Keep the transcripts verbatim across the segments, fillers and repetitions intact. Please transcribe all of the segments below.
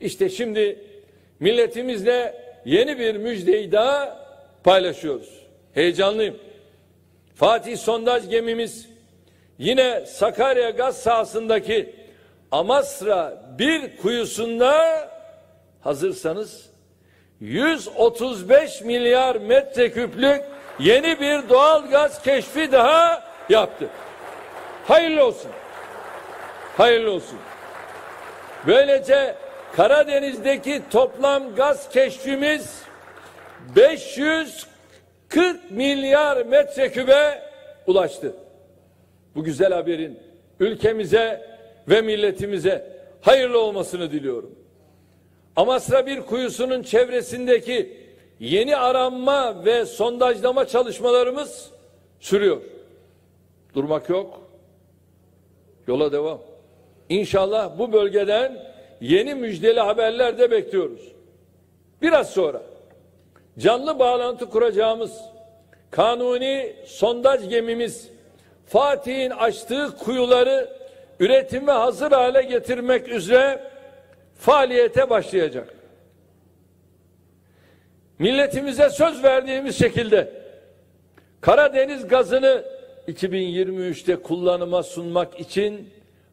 İşte şimdi milletimizle yeni bir müjdeyi daha paylaşıyoruz. Heyecanlıyım. Fatih Sondaj gemimiz yine Sakarya gaz sahasındaki Amasra bir kuyusunda, hazırsanız, yüz otuz beş milyar metreküplük yeni bir doğal gaz keşfi daha yaptı. Hayırlı olsun. Hayırlı olsun. Böylece Karadeniz'deki toplam gaz keşfimiz beş yüz kırk milyar metrekübe ulaştı. Bu güzel haberin ülkemize ve milletimize hayırlı olmasını diliyorum. Amasra bir kuyusunun çevresindeki yeni aranma ve sondajlama çalışmalarımız sürüyor. Durmak yok. Yola devam. İnşallah bu bölgeden yeni müjdeli haberler de bekliyoruz. Biraz sonra canlı bağlantı kuracağımız kanuni sondaj gemimiz Fatih'in açtığı kuyuları üretime hazır hale getirmek üzere faaliyete başlayacak. Milletimize söz verdiğimiz şekilde Karadeniz gazını iki bin yirmi üçte kullanıma sunmak için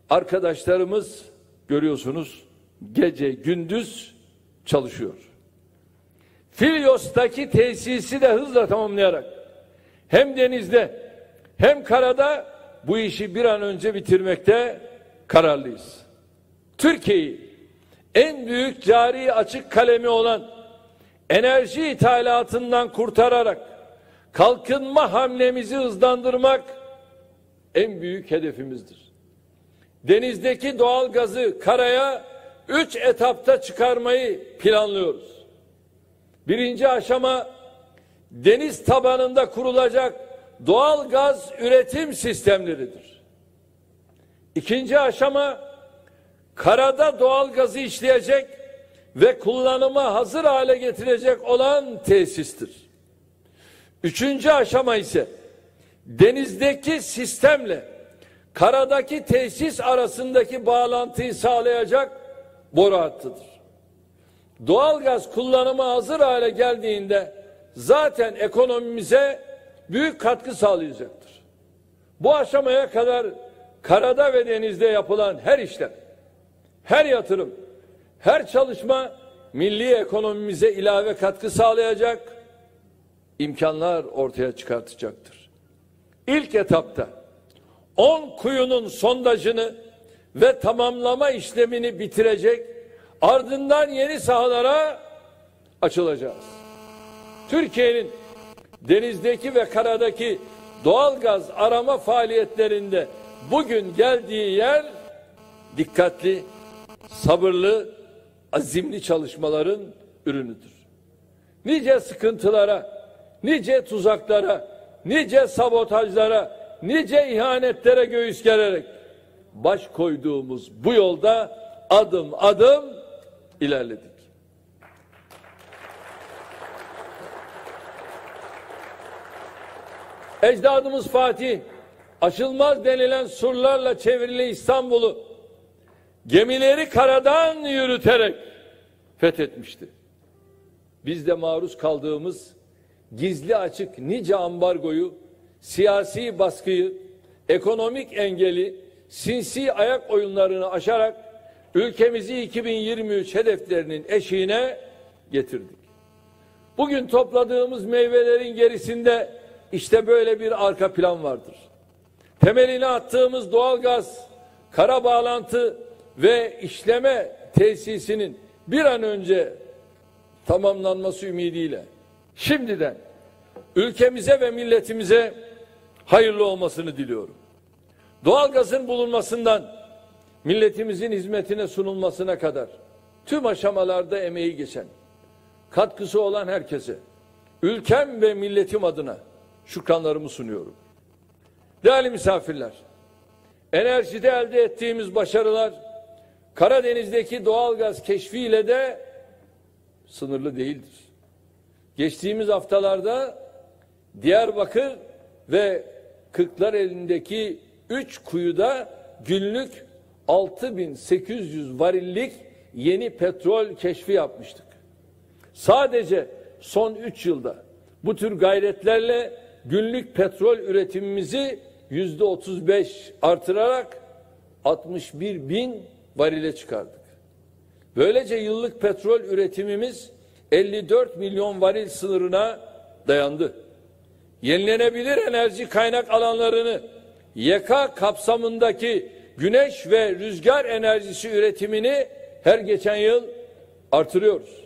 arkadaşlarımız, görüyorsunuz, gece gündüz çalışıyor. Filyos'taki tesisi de hızla tamamlayarak hem denizde hem karada bu işi bir an önce bitirmekte kararlıyız. Türkiye'yi en büyük cari açık kalemi olan enerji ithalatından kurtararak kalkınma hamlemizi hızlandırmak en büyük hedefimizdir. Denizdeki doğal gazı karaya üç etapta çıkarmayı planlıyoruz. Birinci aşama, deniz tabanında kurulacak doğal gaz üretim sistemleridir. İkinci aşama, karada doğal gazı işleyecek ve kullanıma hazır hale getirecek olan tesistir. Üçüncü aşama ise denizdeki sistemle karadaki tesis arasındaki bağlantıyı sağlayacak boru hattıdır. Doğal gaz kullanıma hazır hale geldiğinde zaten ekonomimize büyük katkı sağlayacaktır. Bu aşamaya kadar karada ve denizde yapılan her işlem, her yatırım, her çalışma milli ekonomimize ilave katkı sağlayacak, imkanlar ortaya çıkartacaktır. İlk etapta on kuyunun sondajını ve tamamlama işlemini bitirecek, ardından yeni sahalara açılacağız. Türkiye'nin denizdeki ve karadaki doğalgaz arama faaliyetlerinde bugün geldiği yer, dikkatli, sabırlı, azimli çalışmaların ürünüdür. Nice sıkıntılara, nice tuzaklara, nice sabotajlara, nice ihanetlere göğüs gererek baş koyduğumuz bu yolda adım adım ilerledik. Ecdadımız Fatih, aşılmaz denilen surlarla çevrili İstanbul'u gemileri karadan yürüterek fethetmişti. Biz de maruz kaldığımız gizli açık nice ambargoyu, siyasi baskıyı, ekonomik engeli, sinsi ayak oyunlarını aşarak ülkemizi iki bin yirmi üç hedeflerinin eşiğine getirdik. Bugün topladığımız meyvelerin gerisinde işte böyle bir arka plan vardır. Temelini attığımız doğalgaz, kara bağlantı ve işleme tesisinin bir an önce tamamlanması ümidiyle şimdiden ülkemize ve milletimize hayırlı olmasını diliyorum. Doğalgazın bulunmasından milletimizin hizmetine sunulmasına kadar tüm aşamalarda emeği geçen, katkısı olan herkese ülkem ve milletim adına şükranlarımı sunuyorum. Değerli misafirler, enerjide elde ettiğimiz başarılar Karadeniz'deki doğalgaz keşfiyle de sınırlı değildir. Geçtiğimiz haftalarda Diyarbakır ve Kırklareli'ndeki üç kuyuda günlük altı bin sekiz yüz varillik yeni petrol keşfi yapmıştık. Sadece son üç yılda bu tür gayretlerle günlük petrol üretimimizi yüzde otuz beş artırarak altmış bir bin varile çıkardık. Böylece yıllık petrol üretimimiz elli dört milyon varil sınırına dayandı. Yenilenebilir enerji kaynak alanlarını Y K kapsamındaki güneş ve rüzgar enerjisi üretimini her geçen yıl artırıyoruz.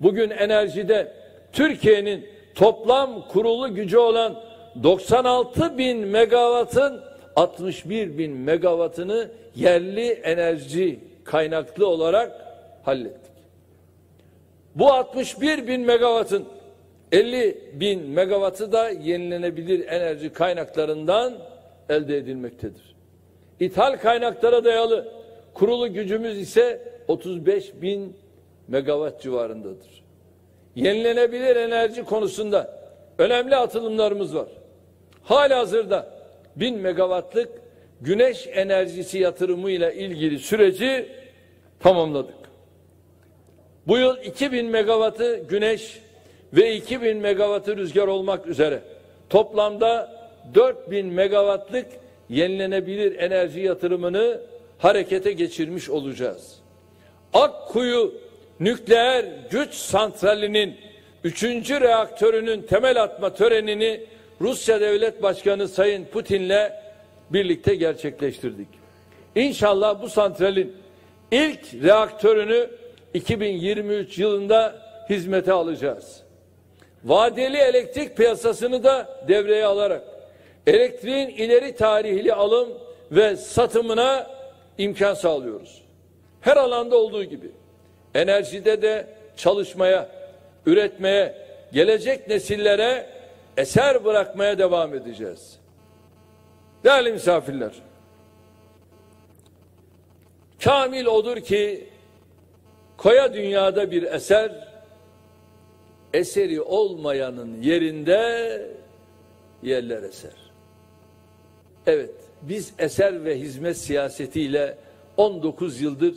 Bugün enerjide Türkiye'nin toplam kurulu gücü olan doksan altı bin megawattın altmış bir bin megawattını yerli enerji kaynaklı olarak hallettik. Bu altmış bir bin megawattın elli bin megawattı da yenilenebilir enerji kaynaklarından elde edilmektedir. İthal kaynaklara dayalı kurulu gücümüz ise otuz beş bin megawatt civarındadır. Yenilenebilir enerji konusunda önemli atılımlarımız var. Halihazırda bin megawattlık güneş enerjisi yatırımıyla ilgili süreci tamamladık. Bu yıl iki bin megawattı güneş ve iki bin megawattı rüzgar olmak üzere toplamda dört bin megawattlık yenilenebilir enerji yatırımını harekete geçirmiş olacağız. Akkuyu nükleer güç santralinin üçüncü reaktörünün temel atma törenini Rusya Devlet Başkanı Sayın Putin'le birlikte gerçekleştirdik. İnşallah bu santralin ilk reaktörünü iki bin yirmi üç yılında hizmete alacağız. Vadeli elektrik piyasasını da devreye alarak elektriğin ileri tarihli alım ve satımına imkan sağlıyoruz. Her alanda olduğu gibi enerjide de çalışmaya, üretmeye, gelecek nesillere eser bırakmaya devam edeceğiz. Değerli misafirler, kamil odur ki koya dünyada bir eser, eseri olmayanın yerinde yerler eser. Evet, biz eser ve hizmet siyasetiyle on dokuz yıldır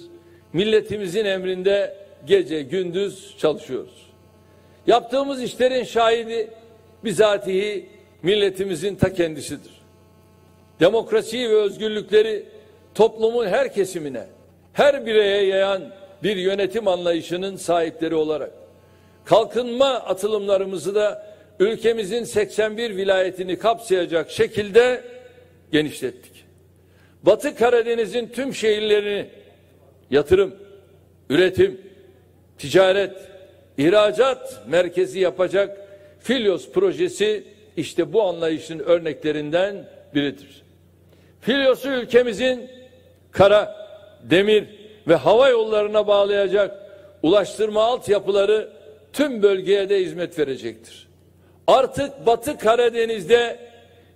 milletimizin emrinde gece gündüz çalışıyoruz. Yaptığımız işlerin şahidi bizatihi milletimizin ta kendisidir. Demokrasiyi ve özgürlükleri toplumun her kesimine, her bireye yayan bir yönetim anlayışının sahipleri olarak kalkınma atılımlarımızı da ülkemizin seksen bir vilayetini kapsayacak şekilde genişlettik. Batı Karadeniz'in tüm şehirlerini yatırım, üretim, ticaret, ihracat merkezi yapacak Filyos projesi işte bu anlayışın örneklerinden biridir. Filyos'u ülkemizin kara, demir ve hava yollarına bağlayacak ulaştırma altyapıları tüm bölgeye de hizmet verecektir. Artık Batı Karadeniz'de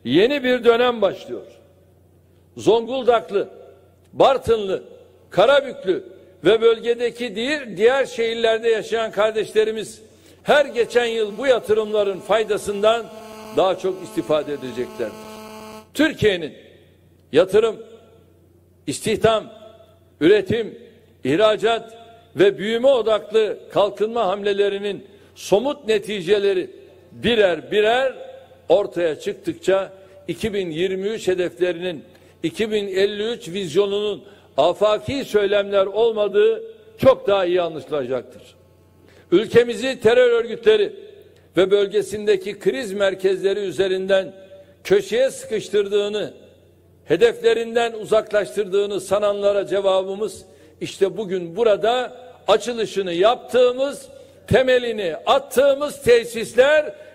yeni bir dönem başlıyor. Zonguldaklı, Bartınlı, Karabüklü ve bölgedeki diğer, diğer şehirlerde yaşayan kardeşlerimiz her geçen yıl bu yatırımların faydasından daha çok istifade edeceklerdir. Türkiye'nin yatırım, istihdam, üretim, ihracat ve büyüme odaklı kalkınma hamlelerinin somut neticeleri birer birer ortaya çıktıkça iki bin yirmi üç hedeflerinin, iki bin elli üç vizyonunun afaki söylemler olmadığı çok daha iyi anlaşılacaktır. Ülkemizi terör örgütleri ve bölgesindeki kriz merkezleri üzerinden köşeye sıkıştırdığını, hedeflerinden uzaklaştırdığını sananlara cevabımız işte bugün burada açılışını yaptığımız, temelini attığımız tesisler